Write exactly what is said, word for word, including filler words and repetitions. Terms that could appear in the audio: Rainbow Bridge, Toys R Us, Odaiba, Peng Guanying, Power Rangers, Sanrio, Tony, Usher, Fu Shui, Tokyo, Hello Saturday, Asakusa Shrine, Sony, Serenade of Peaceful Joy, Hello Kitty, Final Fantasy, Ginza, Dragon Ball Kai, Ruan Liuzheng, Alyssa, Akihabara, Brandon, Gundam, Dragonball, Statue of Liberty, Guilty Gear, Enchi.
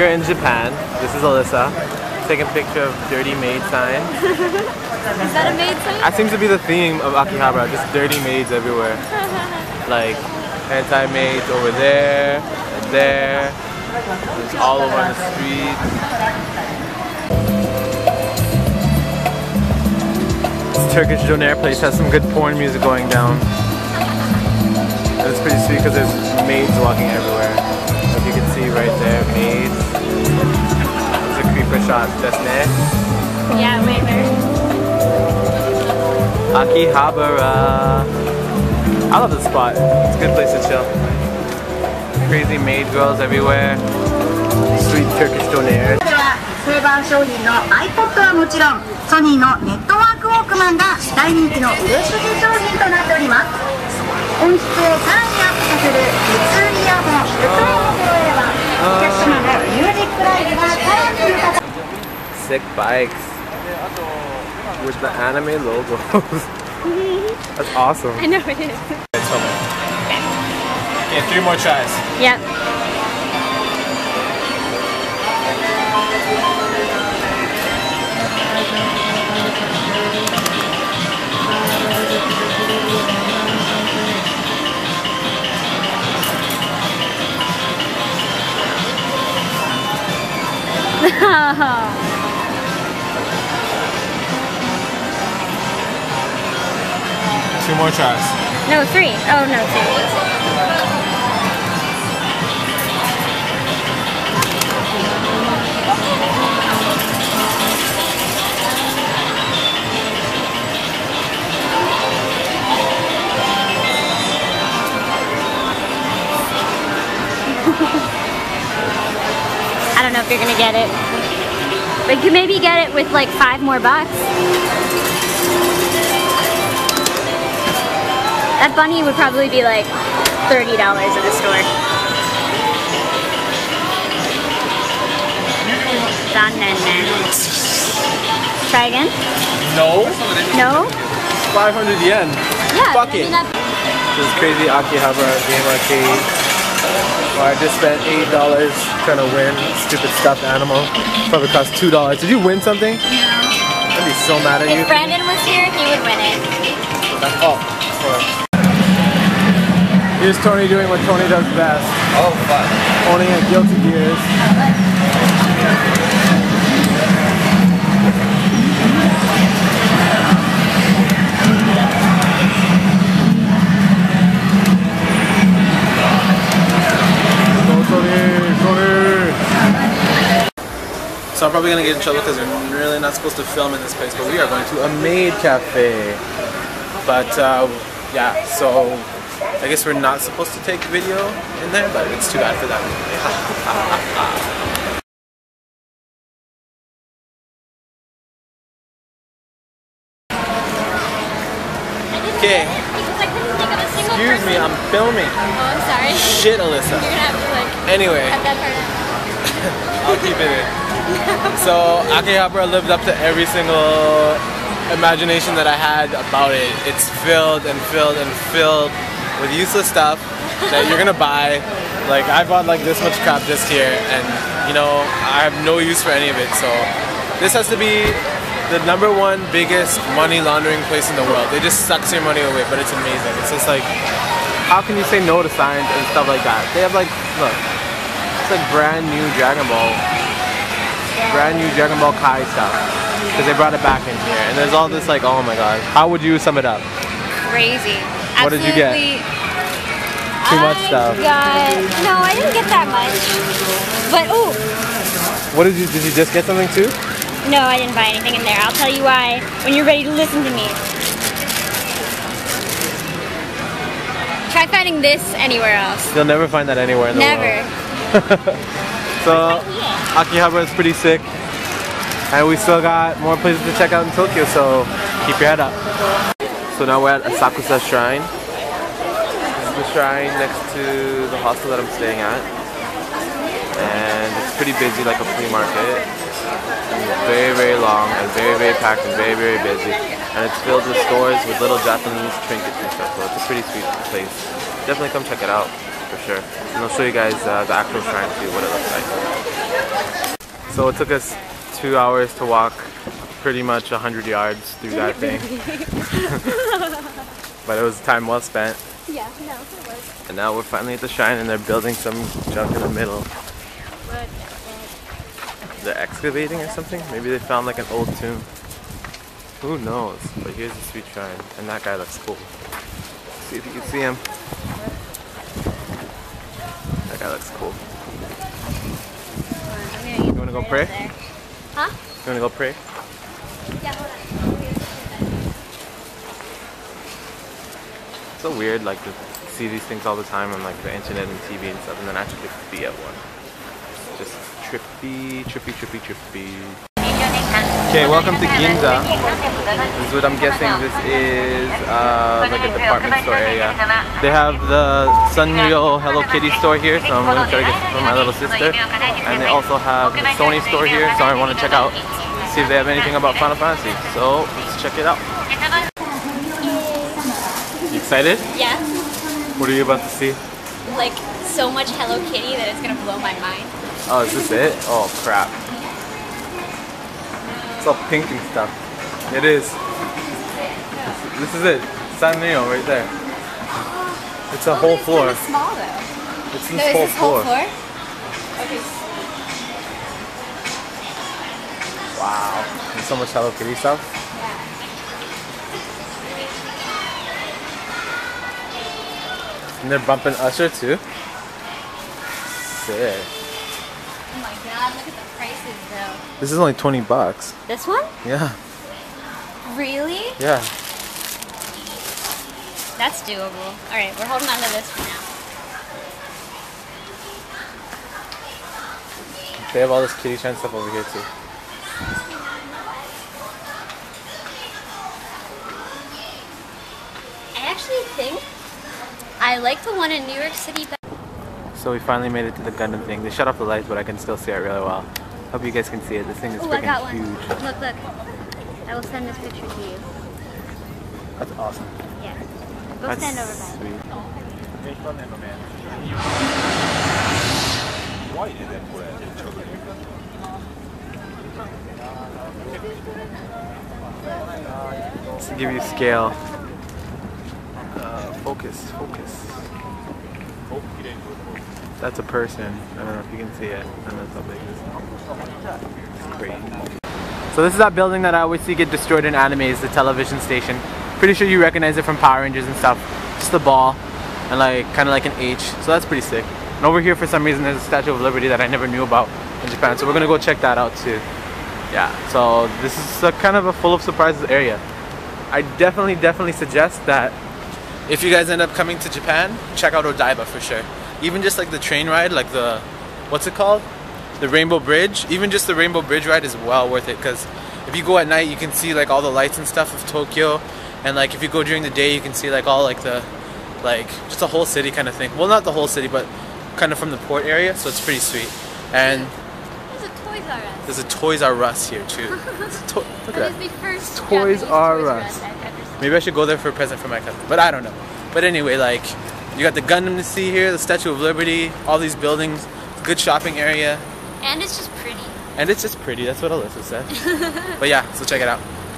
you're in Japan. This is Alyssa. Taking a picture of dirty maid sign. Is that a maid sign? That seems to be the theme of Akihabara. Just dirty maids everywhere. Like anti-maids over there, there, just all over the streets. This Turkish doner place has some good porn music going down. It's pretty sweet because there's maids walking everywhere. As you can see right there, maids. It's a creeper shot, doesn't it? Yeah, wait, where? Akihabara. I love this spot. It's a good place to chill. Crazy maid girls everywhere. Sweet Turkish donaires. Oh, oh. Sick bikes with the anime logos. That's awesome. I know it is. Yeah, three more tries. Yep. Two more tries. No, three. Oh, no, two. I don't know if you're gonna get it. But you maybe get it with like five more bucks. That bunny would probably be like thirty dollars at the store. Try again? No. No? five hundred yen. Yeah. Fuck it. This is crazy Akihabara game arcade. Where I just spent eight dollars trying to win stupid stuffed animal. Probably cost two dollars. Did you win something? No. I'd be so mad at if you. If Brandon was here, he would win it. That's all. Here's Tony doing what Tony does best. Oh, fuck. Owning a Guilty Gear. So I'm probably gonna get in trouble because we're really not supposed to film in this place, but we are going to a maid cafe. But uh, yeah, so I guess we're not supposed to take video in there, but it's too bad for that. Okay. Excuse me, I'm filming. Oh, I'm sorry. Shit, Alyssa. You're gonna have to like. Anyway. Cut that part out. I'll keep it in. So Akihabara lived up to every single imagination that I had about it. It's filled and filled and filled with useless stuff that you're gonna buy. Like I bought like this much crap just here, and you know I have no use for any of it. So this has to be the number one biggest money laundering place in the world. It just sucks your money away, but it's amazing. It's just like, how can you say no to signs and stuff like that? They have like, look, it's like brand new Dragon Ball, brand new Dragon Ball Kai stuff. Because they brought it back in here, and there's all this like, oh my god. How would you sum it up? Crazy. What Absolutely. Did you get? Too I much stuff. Got, no, I didn't get that much. But ooh. What did you? Did you just get something too? No, I didn't buy anything in there. I'll tell you why when you're ready to listen to me. Try finding this anywhere else. You'll never find that anywhere in the never. World. Never. So Akihabara is pretty sick. And we still got more places to check out in Tokyo, so keep your head up. So now we're at Asakusa Shrine. This is the shrine next to the hostel that I'm staying at. And it's pretty busy, like a flea market. And it's very, very long, and very, very packed, and very, very busy. And it's filled with stores with little Japanese trinkets and stuff, so it's a pretty sweet place. Definitely come check it out, for sure. And I'll show you guys uh, the actual shrine, see what it looks like. So it took us two hours to walk pretty much one hundred yards through that thing. But it was time well spent. Yeah, no, it was. And now we're finally at the shrine and they're building some junk in the middle. They're excavating or something? Maybe they found like an old tomb. Who knows? But here's the sweet shrine. And that guy looks cool. See if you can see him. That guy looks cool. You wanna go pray? Huh? You wanna go pray? Yeah, hold on. It's so weird like to see these things all the time on like the internet and T V and stuff and then actually be at one. It's just trippy, trippy, trippy, trippy. Okay, welcome to Ginza. This is what I'm guessing this is, uh, like a department store area. They have the Sanrio Hello Kitty store here, so I'm going to try to get this for my little sister. And they also have the Sony store here, so I want to check out, see if they have anything about Final Fantasy. So, let's check it out. You excited? Yeah. What are you about to see? Like, so much Hello Kitty that it's going to blow my mind. Oh, is this it? Oh, crap. It's all pink and stuff. It is. This, this is it. Sanrio right there. It's a oh, whole it's floor. Kind of small, though. It's so this whole, this floor. whole floor. Okay. Wow. There's so much Hello Kitty stuff. Yeah. And they're bumping Usher too. Sick. Oh my god, look at the prices though. This is only twenty bucks. This one? Yeah. Really? Yeah. That's doable. Alright, we're holding on to this for now. They have all this kitty shrine stuff over here too. I actually think I like the one in New York City better. So we finally made it to the Gundam thing. They shut off the lights, but I can still see it really well. Hope you guys can see it. This thing is freaking huge. Look, look. I will send this picture to you. That's awesome. Yeah. Go stand over by. That's sweet. To give you scale. Uh, focus, focus. That's a person. I don't know if you can see it. I don't know how big this is. It's so this is that building that I always see get destroyed in animes, the television station. Pretty sure you recognize it from Power Rangers and stuff. Just the ball and like kind of like an H. So that's pretty sick. And over here for some reason there's a Statue of Liberty that I never knew about in Japan. So we're gonna go check that out too. Yeah. So this is a kind of a full of surprises area. I definitely, definitely suggest that if you guys end up coming to Japan, check out Odaiba for sure. Even just like the train ride, like the, what's it called? The Rainbow Bridge. Even just the Rainbow Bridge ride is well worth it because if you go at night, you can see like all the lights and stuff of Tokyo. And like if you go during the day, you can see like all like the, like just the whole city kind of thing. Well, not the whole city, but kind of from the port area. So it's pretty sweet. And there's a Toys R Us. There's a Toys R Us here too. to Look at that. That is the first Toys R Us. Maybe I should go there for a present for my cousin, but I don't know. But anyway, like, you got the Gundam to see here, the Statue of Liberty, all these buildings, good shopping area. And it's just pretty. And it's just pretty, that's what Alyssa said. But yeah, so check it out.